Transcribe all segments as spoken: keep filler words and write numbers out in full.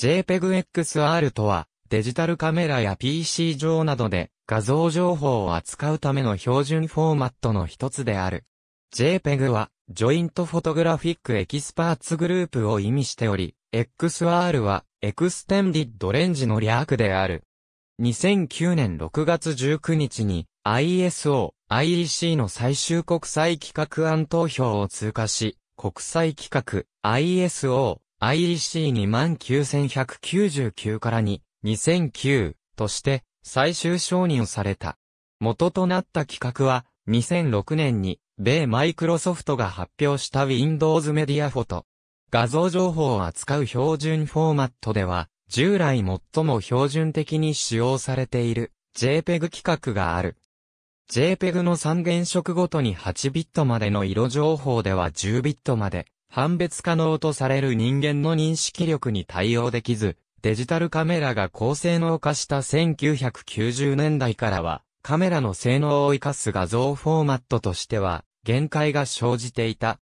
ジェイペグエックスアール とは、デジタルカメラや ピーシー 上などで画像情報を扱うための標準フォーマットの一つである。JPEG は、ジョイントフォトグラフィックエキスパーツグループを意味しており、エックスアール は、エクステンディッドレンジの略である。にせんきゅうねんろくがつじゅうくにちに アイエスオー・アイイーシー の最終国際規格案投票を通過し、国際規格 アイエスオー・アイイーシーにまんきゅうせんひゃくきゅうじゅうきゅう からににせんきゅうとして最終承認された。元となった規格はにせんろくねんに米マイクロソフトが発表した Windows Media Photo。画像情報を扱う標準フォーマットでは、従来最も標準的に使用されている JPEG 規格がある。JPEG のさん原色ごとにはちビットまでの色情報ではじゅうビットまで判別可能とされる人間の認識力に対応できず、デジタルカメラが高性能化したせんきゅうひゃくきゅうじゅうねんだいからはカメラの性能を生かす画像フォーマットとしては限界が生じていた。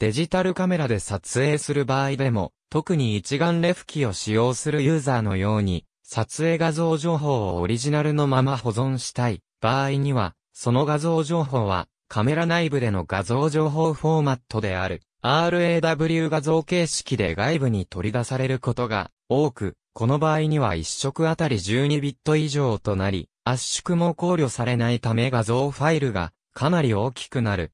デジタルカメラで撮影する場合でも、特に一眼レフ機を使用するユーザーのように、撮影画像情報をオリジナルのまま保存したい場合には、その画像情報はカメラ内部での画像情報フォーマットである ラウ 画像形式で外部に取り出されることが多く、この場合にはいっしょくあたりじゅうにビット以上となり、圧縮も考慮されないため画像ファイルがかなり大きくなる。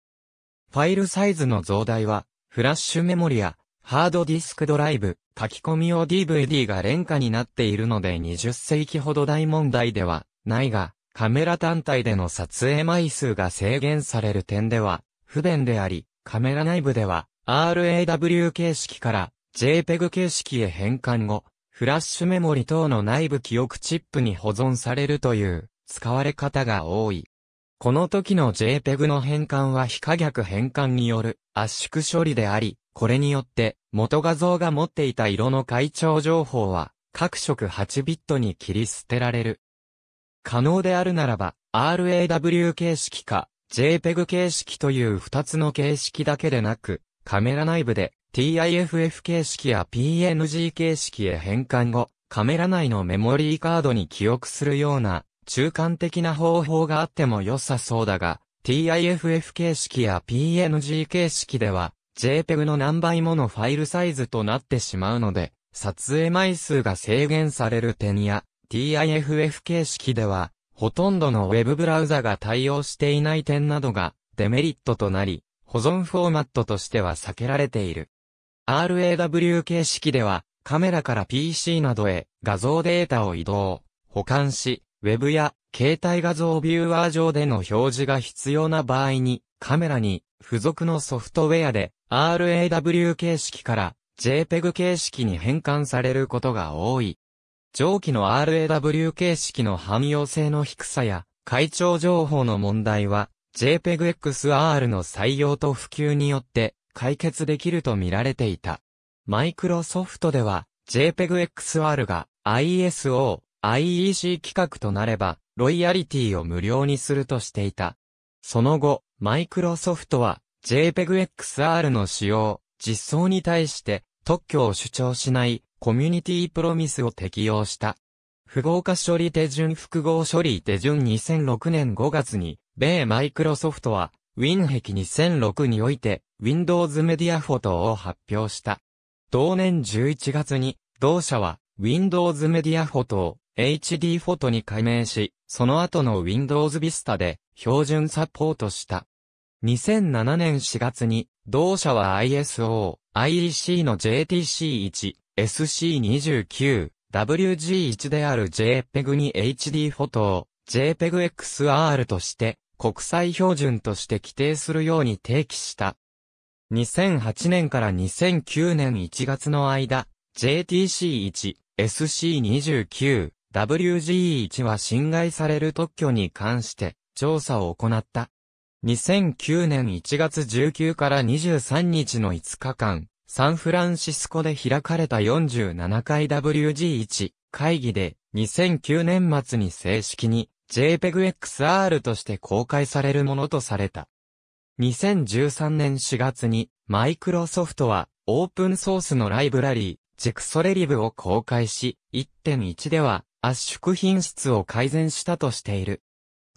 ファイルサイズの増大は、フラッシュメモリやハードディスクドライブ、書き込み用 ディーブイディー が廉価になっているのでにじゅっせいきほど大問題ではないが、カメラ単体での撮影枚数が制限される点では不便であり、カメラ内部では ラウ 形式から JPEG 形式へ変換後、フラッシュメモリ等の内部記憶チップに保存されるという使われ方が多い。この時の JPEG の変換は非可逆変換による圧縮処理であり、これによって元画像が持っていた色の階調情報は各色はちビットに切り捨てられる。可能であるならば ラウ 形式か JPEG 形式というふたつの形式だけでなく、カメラ内部で ティフ 形式や ピーエヌジー 形式へ変換後、カメラ内のメモリーカードに記憶するような中間的な方法があっても良さそうだが、ティフ 形式や ピーエヌジー 形式では JPEG の何倍ものファイルサイズとなってしまうので、撮影枚数が制限される点や、ティフ 形式では、ほとんどの Web ブラウザが対応していない点などがデメリットとなり、保存フォーマットとしては避けられている。ラウ 形式では、カメラから ピーシー などへ画像データを移動、保管し、ウェブや携帯画像ビューワー上での表示が必要な場合に、カメラに付属のソフトウェアで ラウ 形式から JPEG 形式に変換されることが多い。上記の ラウ 形式の汎用性の低さや階調情報の問題は ジェイペグエックスアール の採用と普及によって解決できると見られていた。マイクロソフトでは ジェイペグエックスアール が アイエスオー・アイイーシー 規格となれば、ロイヤリティを無料にするとしていた。その後、マイクロソフトは、ジェイペグエックスアール の使用、実装に対して、特許を主張しない、コミュニティプロミスを適用した。符号化処理手順複合処理手順にせんろくねんごがつに、米マイクロソフトは、ウィンヘクにせんろくにおいて、Windows Media Photo を発表した。同年じゅういちがつに、同社は、Windows Media Photo を、エイチディー フォトに改名し、その後の Windows Vista で標準サポートした。にせんななねんしがつに、同社は アイエスオー・アイイーシー の ジェイティーシーいち、エスシーにじゅうきゅう、ダブリュージーいち である JPEG に エイチディー フォトを ジェイペグエックスアール として国際標準として規定するように提起した。にせんはちねんからにせんきゅうねんいちがつの間、ジェイティーシーいち、エスシーにじゅうきゅう、ダブリュージーいち は侵害される特許に関して調査を行った。にせんきゅうねんいちがつじゅうくからにじゅうさんにちのいつかかん、サンフランシスコで開かれたよんじゅうななかい ダブリュージーいち 会議でにせんきゅうねんまつに正式に ジェイペグエックスアール として公開されるものとされた。にせんじゅうさんねんしがつにマイクロソフトはオープンソースのライブラリージェクス アール エル アイ ビー を公開し、いってんいち では圧縮品質を改善したとしている。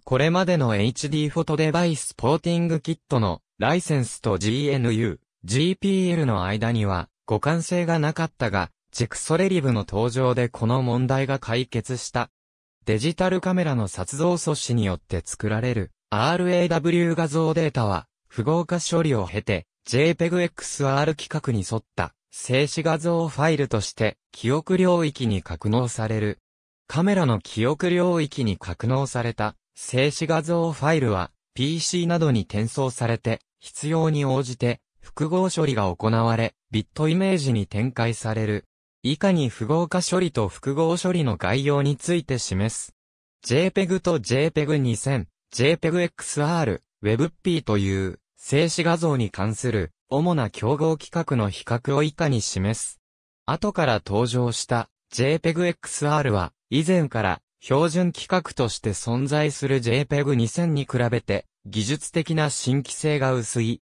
これまでの エイチディー フォトデバイスポーティングキットのライセンスと ジーエヌユー、ジーピーエル の間には互換性がなかったが、ジェクス アール エル アイ ビー の登場でこの問題が解決した。デジタルカメラの撮像素子によって作られる ラウ 画像データは符号化処理を経て ジェイペグ エックスアール 規格に沿った静止画像ファイルとして記憶領域に格納される。カメラの記憶領域に格納された静止画像ファイルは ピーシー などに転送されて必要に応じて複合処理が行われビットイメージに展開される。以下に符号化処理と複合処理の概要について示す。JPEG と ジェイペグ にせん、ジェイペグ エックスアール、WebP という静止画像に関する主な競合規格の比較を以下に示す。後から登場した ジェイペグ エックスアール は以前から標準規格として存在する ジェイペグ にせん に比べて技術的な新規性が薄い。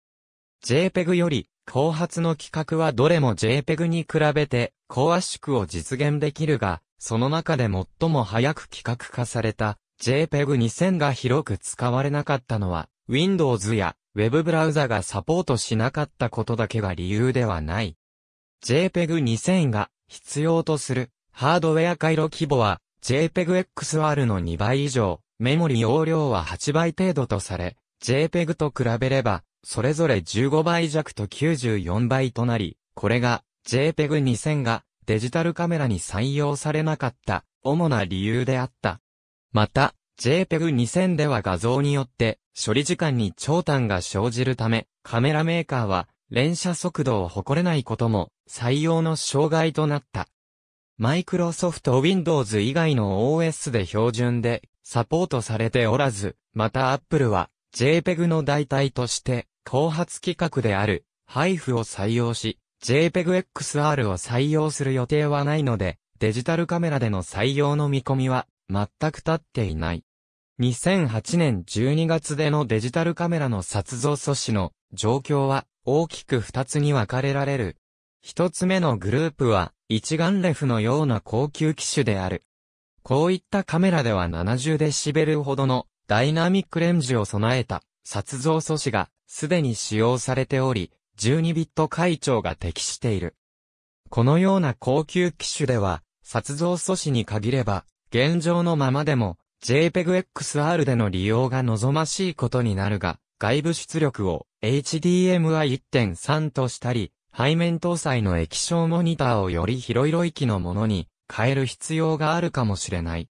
JPEG より後発の規格はどれも JPEG に比べて高圧縮を実現できるが、その中で最も早く規格化された ジェイペグ にせん が広く使われなかったのは Windows や Web ブラウザがサポートしなかったことだけが理由ではない。ジェイペグ にせん が必要とするハードウェア回路規模は ジェイペグ エックスアール のにばい以上、メモリ容量ははちばい程度とされ、JPEG と比べればそれぞれじゅうごばい弱ときゅうじゅうよんばいとなり、これが ジェイペグ にせん がデジタルカメラに採用されなかった主な理由であった。また、ジェイペグ にせん では画像によって処理時間に長短が生じるため、カメラメーカーは連写速度を誇れないことも採用の障害となった。マイクロソフト Windows 以外の オーエス で標準でサポートされておらず、また Apple は JPEG の代替として、後発規格である、ハイエフ を採用し、ジェイペグ エックスアール を採用する予定はないので、デジタルカメラでの採用の見込みは、全く立っていない。にせんはちねんじゅうにがつでのデジタルカメラの撮像素子の状況は、大きくふたつに分かれられる。ひとつめのグループは、一眼レフのような高級機種である。こういったカメラではななじゅうデシベルほどのダイナミックレンジを備えた撮像素子が、すでに使用されており、じゅうにビット解調が適している。このような高級機種では、撮像素子に限れば、現状のままでも、ジェイペグ エックスアール での利用が望ましいことになるが、外部出力を エイチディーエムアイ いってんさん としたり、背面搭載の液晶モニターをより広い領域のものに変える必要があるかもしれない。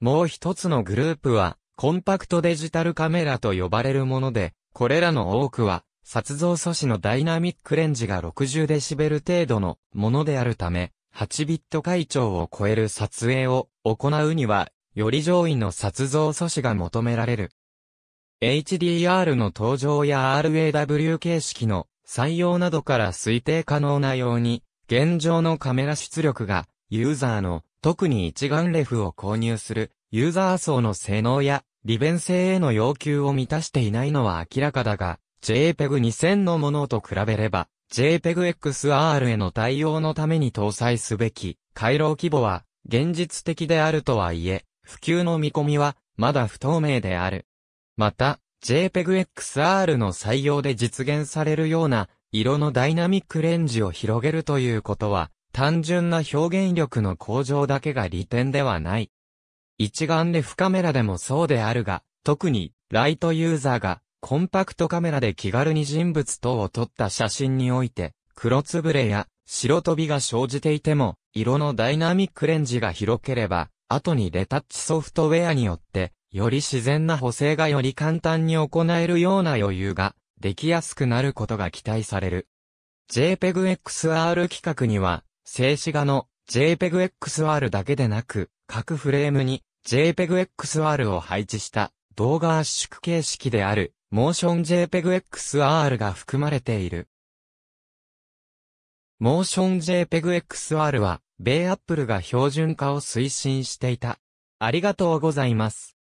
もう一つのグループは、コンパクトデジタルカメラと呼ばれるもので、これらの多くは、撮像素子のダイナミックレンジがろくじゅうデシベル程度のものであるため、はちビット解調を超える撮影を行うには、より上位の撮像素子が求められる。エイチディーアール の登場や ラウ 形式の採用などから推定可能なように、現状のカメラ出力が、ユーザーの、特に一眼レフを購入する、ユーザー層の性能や、利便性への要求を満たしていないのは明らかだが、ジェイペグ にせん のものと比べれば、ジェイペグ エックスアール への対応のために搭載すべき回路規模は現実的であるとはいえ、普及の見込みはまだ不透明である。また、ジェイペグ エックスアール の採用で実現されるような色のダイナミックレンジを広げるということは、単純な表現力の向上だけが利点ではない。一眼レフカメラでもそうであるが、特にライトユーザーがコンパクトカメラで気軽に人物等を撮った写真において、黒つぶれや白飛びが生じていても、色のダイナミックレンジが広ければ、後にレタッチソフトウェアによって、より自然な補正がより簡単に行えるような余裕ができやすくなることが期待される。ジェイペグ エックスアール 規格には、静止画の ジェイペグ エックスアール だけでなく、各フレームに、ジェイペグ エックスアール を配置した動画圧縮形式である Motion ジェイペグ エックスアール が含まれている。Motion ジェイペグ エックスアール は米Appleが標準化を推進していた。ありがとうございます。